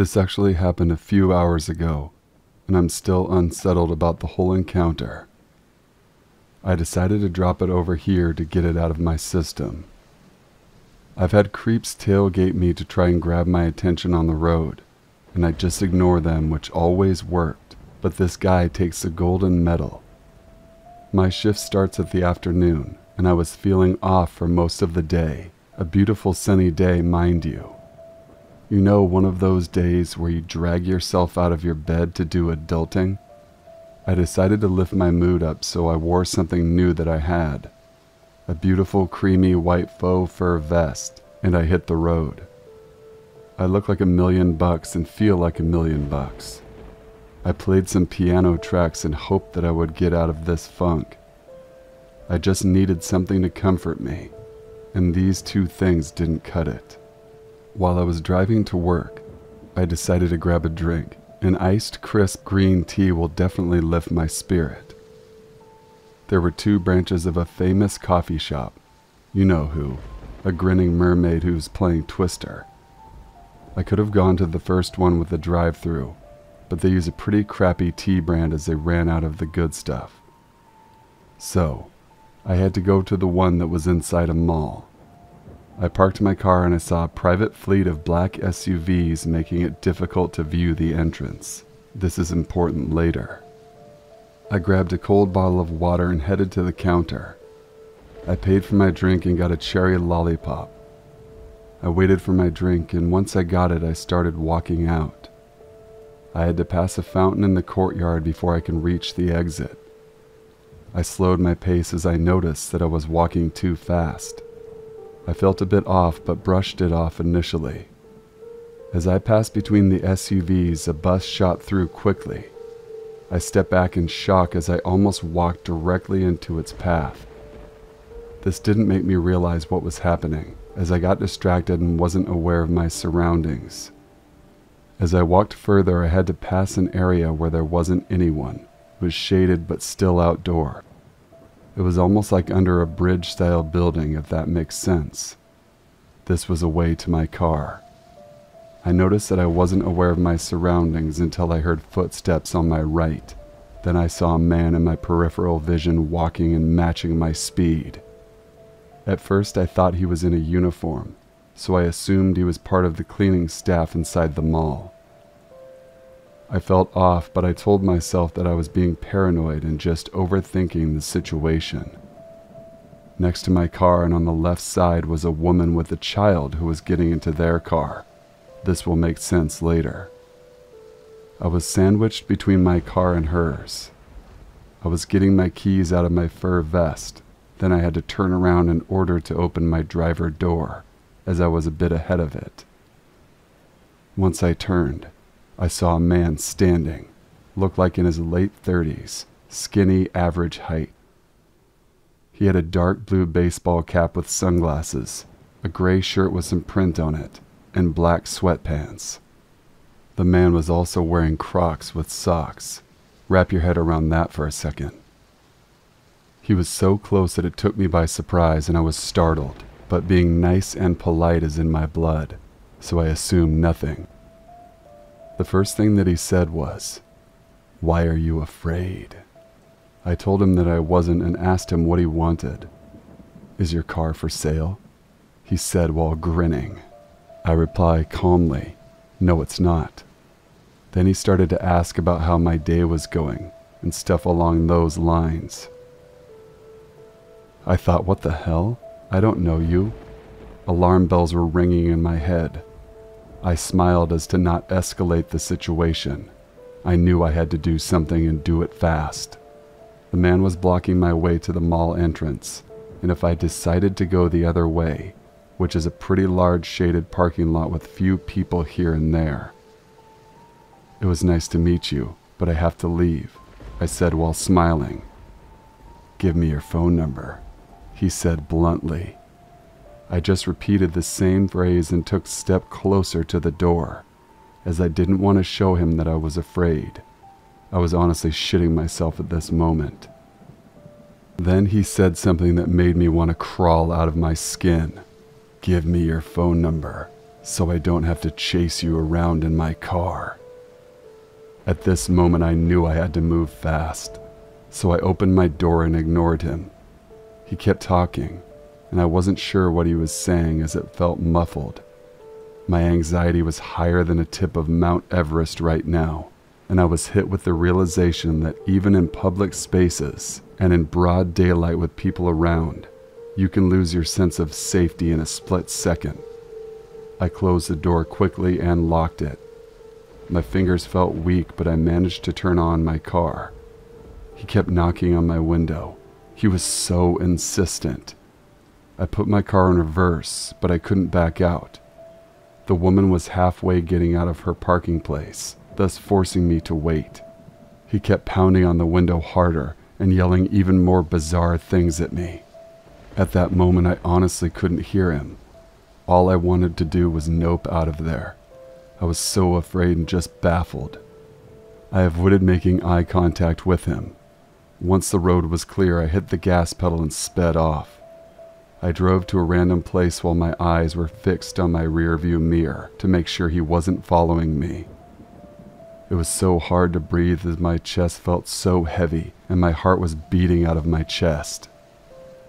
This actually happened a few hours ago, and I'm still unsettled about the whole encounter. I decided to drop it over here to get it out of my system. I've had creeps tailgate me to try and grab my attention on the road, and I just ignore them, which always worked, but this guy takes the golden medal. My shift starts at the afternoon, and I was feeling off for most of the day. A beautiful sunny day, mind you. You know, one of those days where you drag yourself out of your bed to do adulting? I decided to lift my mood up, so I wore something new that I had. A beautiful creamy white faux fur vest, and I hit the road. I look like $1,000,000 and feel like $1,000,000. I played some piano tracks and hoped that I would get out of this funk. I just needed something to comfort me, and these two things didn't cut it. While I was driving to work, I decided to grab a drink. An iced crisp green tea will definitely lift my spirit. There were two branches of a famous coffee shop. You know who, a grinning mermaid who's playing Twister. I could have gone to the first one with the drive-thru, but they use a pretty crappy tea brand as they ran out of the good stuff. So, I had to go to the one that was inside a mall. I parked my car and I saw a private fleet of black SUVs, making it difficult to view the entrance. This is important later. I grabbed a cold bottle of water and headed to the counter. I paid for my drink and got a cherry lollipop. I waited for my drink, and once I got it, I started walking out. I had to pass a fountain in the courtyard before I can reach the exit. I slowed my pace as I noticed that I was walking too fast. I felt a bit off, but brushed it off initially. As I passed between the SUVs, a bus shot through quickly. I stepped back in shock as I almost walked directly into its path. This didn't make me realize what was happening, as I got distracted and wasn't aware of my surroundings. As I walked further, I had to pass an area where there wasn't anyone. It was shaded but still outdoor. It was almost like under a bridge-style building, if that makes sense. This was a way to my car. I noticed that I wasn't aware of my surroundings until I heard footsteps on my right. Then I saw a man in my peripheral vision walking and matching my speed. At first I thought he was in a uniform, so I assumed he was part of the cleaning staff inside the mall. I felt off, but I told myself that I was being paranoid and just overthinking the situation. Next to my car and on the left side was a woman with a child who was getting into their car. This will make sense later. I was sandwiched between my car and hers. I was getting my keys out of my fur vest, then I had to turn around in order to open my driver door, as I was a bit ahead of it. Once I turned, I saw a man standing, looked like in his late 30s, skinny, average height. He had a dark blue baseball cap with sunglasses, a gray shirt with some print on it, and black sweatpants. The man was also wearing Crocs with socks. Wrap your head around that for a second. He was so close that it took me by surprise and I was startled, but being nice and polite is in my blood, so I assumed nothing. The first thing that he said was, "Why are you afraid?" I told him that I wasn't and asked him what he wanted. "Is your car for sale?" he said while grinning. I replied calmly, "No, it's not." Then he started to ask about how my day was going and stuff along those lines. I thought, what the hell? I don't know you. Alarm bells were ringing in my head. I smiled as to not escalate the situation. I knew I had to do something and do it fast. The man was blocking my way to the mall entrance, and if I decided to go the other way, which is a pretty large shaded parking lot with few people here and there. "It was nice to meet you, but I have to leave," I said while smiling. "Give me your phone number," he said bluntly. I just repeated the same phrase and took a step closer to the door, as I didn't want to show him that I was afraid. I was honestly shitting myself at this moment. Then he said something that made me want to crawl out of my skin. "Give me your phone number," so I don't have to chase you around in my car. At this moment, I knew I had to move fast, so I opened my door and ignored him. He kept talking, and I wasn't sure what he was saying as it felt muffled. My anxiety was higher than a tip of Mount Everest right now, and I was hit with the realization that even in public spaces and in broad daylight with people around, you can lose your sense of safety in a split second. I closed the door quickly and locked it. My fingers felt weak, but I managed to turn on my car. He kept knocking on my window. He was so insistent. I put my car in reverse, but I couldn't back out. The woman was halfway getting out of her parking place, thus forcing me to wait. He kept pounding on the window harder and yelling even more bizarre things at me. At that moment, I honestly couldn't hear him. All I wanted to do was nope out of there. I was so afraid and just baffled. I avoided making eye contact with him. Once the road was clear, I hit the gas pedal and sped off. I drove to a random place while my eyes were fixed on my rearview mirror to make sure he wasn't following me. It was so hard to breathe as my chest felt so heavy and my heart was beating out of my chest.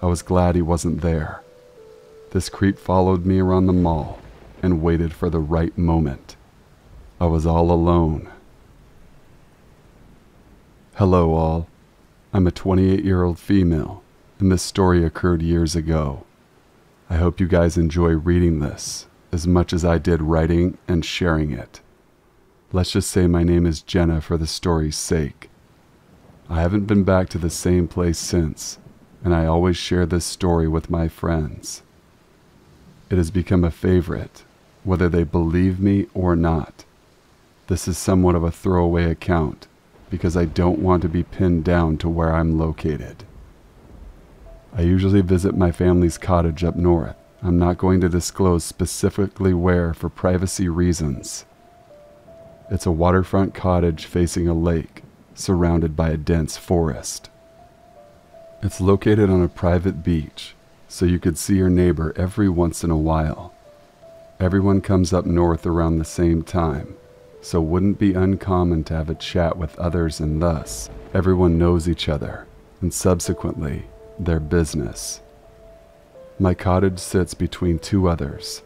I was glad he wasn't there. This creep followed me around the mall and waited for the right moment. I was all alone. Hello all, I'm a 28-year-old female, and this story occurred years ago. I hope you guys enjoy reading this as much as I did writing and sharing it. Let's just say my name is Jenna for the story's sake. I haven't been back to the same place since, and I always share this story with my friends. It has become a favorite, whether they believe me or not. This is somewhat of a throwaway account because I don't want to be pinned down to where I'm located. I usually visit my family's cottage up north. I'm not going to disclose specifically where for privacy reasons. It's a waterfront cottage facing a lake, surrounded by a dense forest. It's located on a private beach, so you could see your neighbor every once in a while. Everyone comes up north around the same time, so wouldn't be uncommon to have a chat with others, and thus everyone knows each other and subsequently their business. My cottage sits between two others.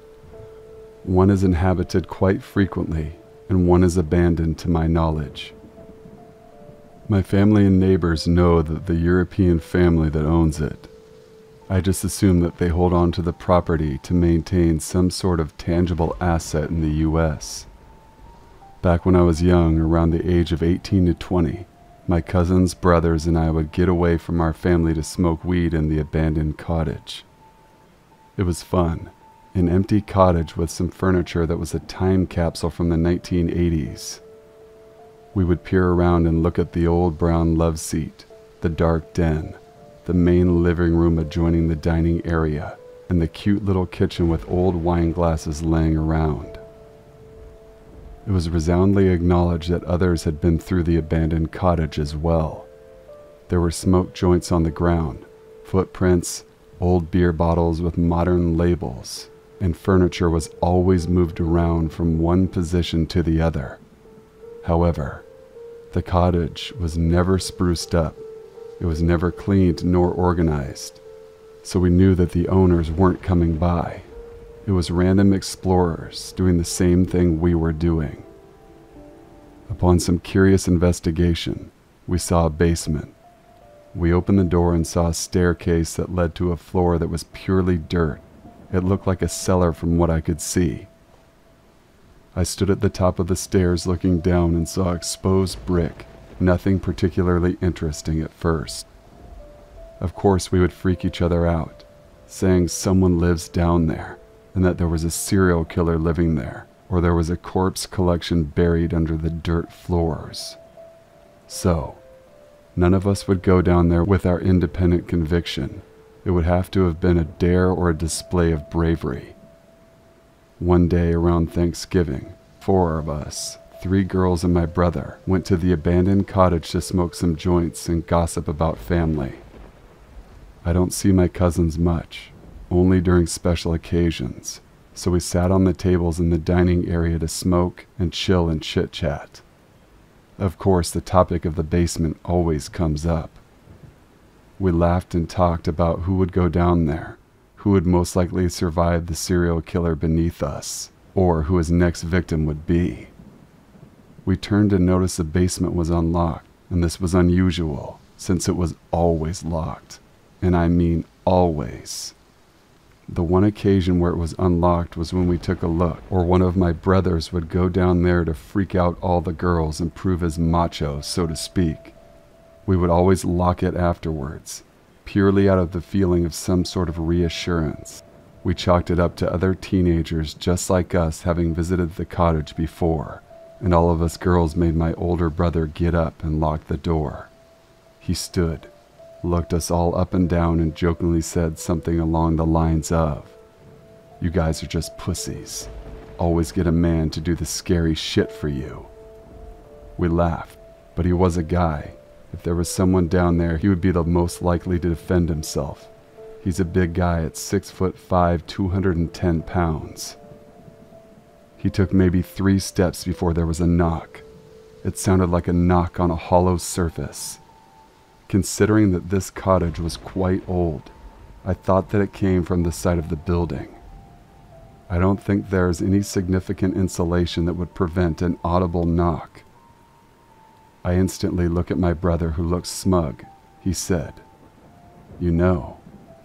One is inhabited quite frequently and one is abandoned to my knowledge. My family and neighbors know that the European family that owns it. I just assume that they hold on to the property to maintain some sort of tangible asset in the US. Back when I was young, around the age of 18 to 20, my cousins, brothers, and I would get away from our family to smoke weed in the abandoned cottage. It was fun, an empty cottage with some furniture that was a time capsule from the 1980s. We would peer around and look at the old brown love seat, the dark den, the main living room adjoining the dining area, and the cute little kitchen with old wine glasses laying around. It was resoundingly acknowledged that others had been through the abandoned cottage as well. There were smoke joints on the ground, footprints, old beer bottles with modern labels, and furniture was always moved around from one position to the other. However, the cottage was never spruced up. It was never cleaned nor organized, so we knew that the owners weren't coming by. It was random explorers doing the same thing we were doing. Upon some curious investigation, we saw a basement. We opened the door and saw a staircase that led to a floor that was purely dirt. It looked like a cellar from what I could see. I stood at the top of the stairs looking down and saw exposed brick. Nothing particularly interesting at first. Of course, we would freak each other out, saying someone lives down there and that there was a serial killer living there, or there was a corpse collection buried under the dirt floors. So, none of us would go down there with our independent conviction. It would have to have been a dare or a display of bravery. One day around Thanksgiving, four of us, three girls and my brother, went to the abandoned cottage to smoke some joints and gossip about family. I don't see my cousins much, only during special occasions, so we sat on the tables in the dining area to smoke and chill and chit-chat. Of course, the topic of the basement always comes up. We laughed and talked about who would go down there, who would most likely survive the serial killer beneath us, or who his next victim would be. We turned to notice the basement was unlocked, and this was unusual, since it was always locked, and I mean always. The one occasion where it was unlocked was when we took a look, or one of my brothers would go down there to freak out all the girls and prove his macho, so to speak. We would always lock it afterwards, purely out of the feeling of some sort of reassurance. We chalked it up to other teenagers just like us having visited the cottage before, and all of us girls made my older brother get up and lock the door. He stood, looked us all up and down, and jokingly said something along the lines of, "You guys are just pussies. Always get a man to do the scary shit for you." We laughed, but he was a guy. If there was someone down there, he would be the most likely to defend himself. He's a big guy at 6'5", 210 pounds. He took maybe 3 steps before there was a knock. It sounded like a knock on a hollow surface. Considering that this cottage was quite old, I thought that it came from the side of the building. I don't think there is any significant insulation that would prevent an audible knock. I instantly look at my brother, who looks smug. He said, "You know,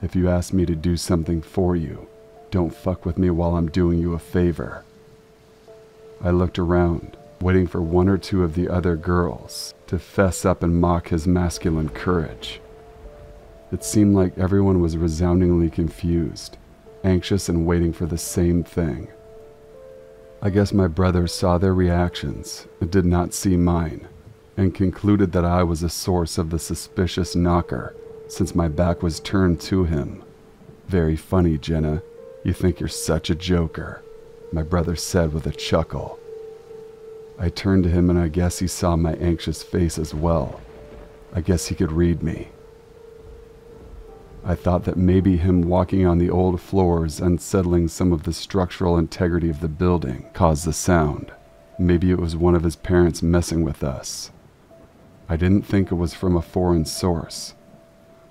if you ask me to do something for you, don't fuck with me while I'm doing you a favor." I looked around, waiting for one or two of the other girls to fess up and mock his masculine courage. It seemed like everyone was resoundingly confused, anxious, and waiting for the same thing. I guess my brother saw their reactions and did not see mine, and concluded that I was the source of the suspicious knocker, since my back was turned to him. "Very funny, Jenna. You think you're such a joker," my brother said with a chuckle. I turned to him, and I guess he saw my anxious face as well. I guess he could read me. I thought that maybe him walking on the old floors, unsettling some of the structural integrity of the building, caused the sound. Maybe it was one of his parents messing with us. I didn't think it was from a foreign source.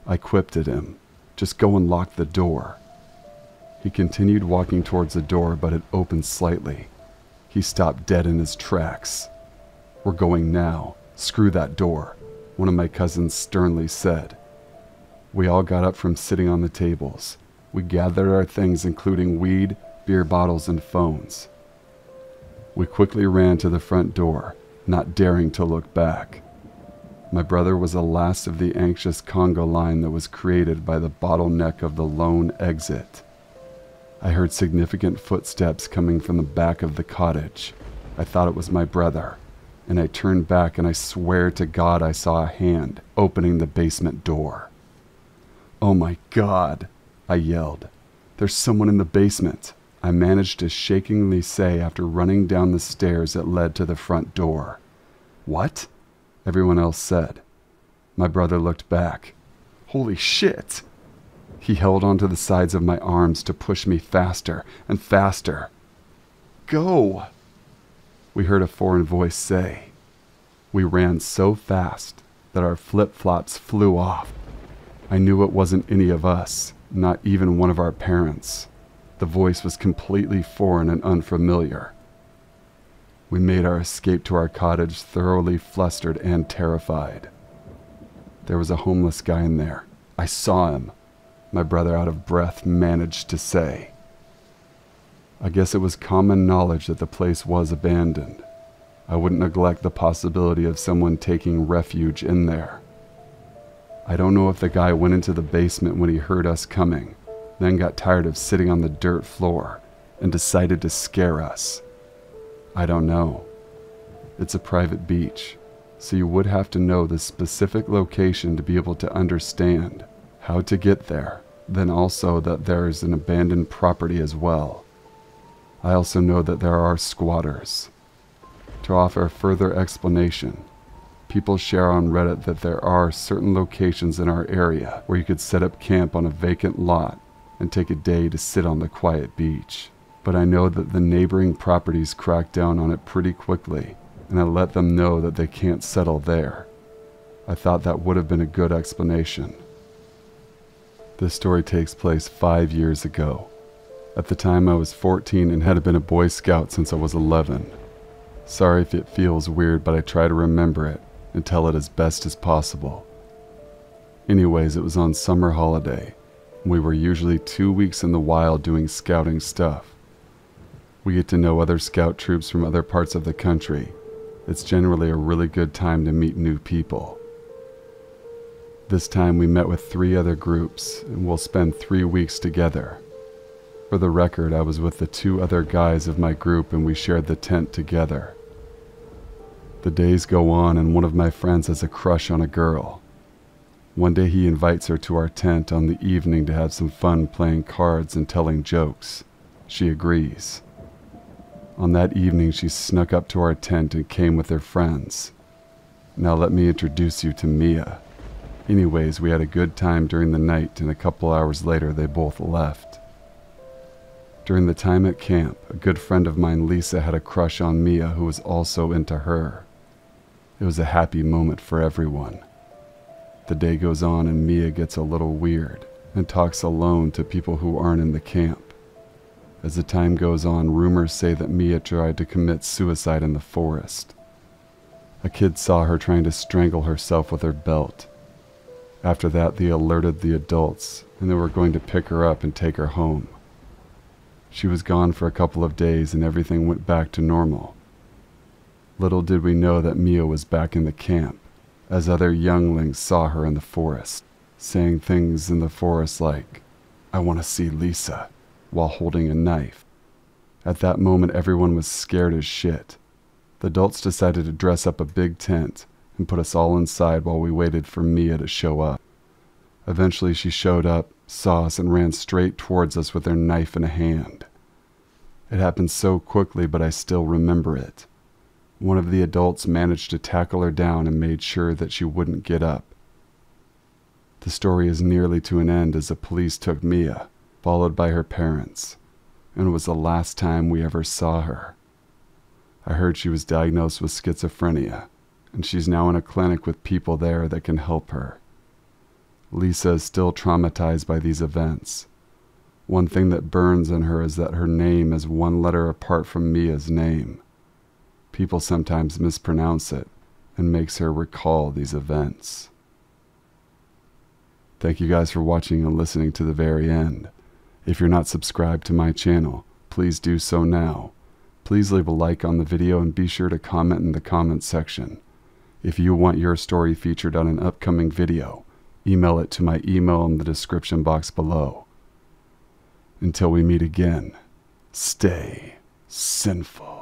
I quipped at him, "Just go and lock the door." He continued walking towards the door, but it opened slightly. He stopped dead in his tracks. "We're going now. Screw that door," one of my cousins sternly said. We all got up from sitting on the tables. We gathered our things, including weed, beer bottles, and phones. We quickly ran to the front door, not daring to look back. My brother was the last of the anxious Congo line that was created by the bottleneck of the lone exit. I heard significant footsteps coming from the back of the cottage. I thought it was my brother, and I turned back, and I swear to God I saw a hand opening the basement door. "Oh my God," I yelled. "There's someone in the basement," I managed to shakingly say after running down the stairs that led to the front door. "What?" everyone else said. My brother looked back. "Holy shit!" He held onto the sides of my arms to push me faster and faster. "Go!" we heard a foreign voice say. We ran so fast that our flip-flops flew off. I knew it wasn't any of us, not even one of our parents. The voice was completely foreign and unfamiliar. We made our escape to our cottage thoroughly flustered and terrified. There was a homeless guy in there. "I saw him," my brother, out of breath, managed to say. I guess it was common knowledge that the place was abandoned. I wouldn't neglect the possibility of someone taking refuge in there. I don't know if the guy went into the basement when he heard us coming, then got tired of sitting on the dirt floor and decided to scare us. I don't know. It's a private beach, so you would have to know the specific location to be able to understand how to get there, then also that there is an abandoned property as well. I also know that there are squatters. To offer further explanation, people share on Reddit that there are certain locations in our area where you could set up camp on a vacant lot and take a day to sit on the quiet beach. but I know that the neighboring properties cracked down on it pretty quickly, and I let them know that they can't settle there. I thought that would have been a good explanation. This story takes place 5 years ago. At the time I was 14 and had been a Boy Scout since I was 11. Sorry if it feels weird, but I try to remember it and tell it as best as possible. Anyways, it was on summer holiday. We were usually 2 weeks in the wild doing scouting stuff. We get to know other scout troops from other parts of the country. It's generally a really good time to meet new people. This time we met with 3 other groups, and we'll spend 3 weeks together. For the record, I was with the 2 other guys of my group and we shared the tent together. The days go on and one of my friends has a crush on a girl. One day he invites her to our tent on the evening to have some fun playing cards and telling jokes. She agrees. On that evening she snuck up to our tent and came with her friends. Now let me introduce you to Mia. Anyways, we had a good time during the night and a couple hours later they both left. During the time at camp, a good friend of mine, Lisa, had a crush on Mia, who was also into her. It was a happy moment for everyone. The day goes on and Mia gets a little weird and talks alone to people who aren't in the camp. As the time goes on, rumors say that Mia tried to commit suicide in the forest. A kid saw her trying to strangle herself with her belt. After that, they alerted the adults and they were going to pick her up and take her home. She was gone for a couple of days and everything went back to normal. Little did we know that Mia was back in the camp, as other younglings saw her in the forest, saying things in the forest like, "I want to see Lisa," while holding a knife. At that moment everyone was scared as shit. The adults decided to dress up a big tent and put us all inside while we waited for Mia to show up. Eventually she showed up, saw us, and ran straight towards us with her knife in hand. It happened so quickly, but I still remember it. One of the adults managed to tackle her down and made sure that she wouldn't get up. The story is nearly to an end as the police took Mia, followed by her parents, and it was the last time we ever saw her. I heard she was diagnosed with schizophrenia, and she's now in a clinic with people there that can help her. Lisa is still traumatized by these events. One thing that burns in her is that her name is one letter apart from Mia's name. People sometimes mispronounce it and makes her recall these events. Thank you guys for watching and listening to the very end. If you're not subscribed to my channel, please do so now. Please leave a like on the video and be sure to comment in the comments section. If you want your story featured on an upcoming video, email it to my email in the description box below. Until we meet again, stay sinful.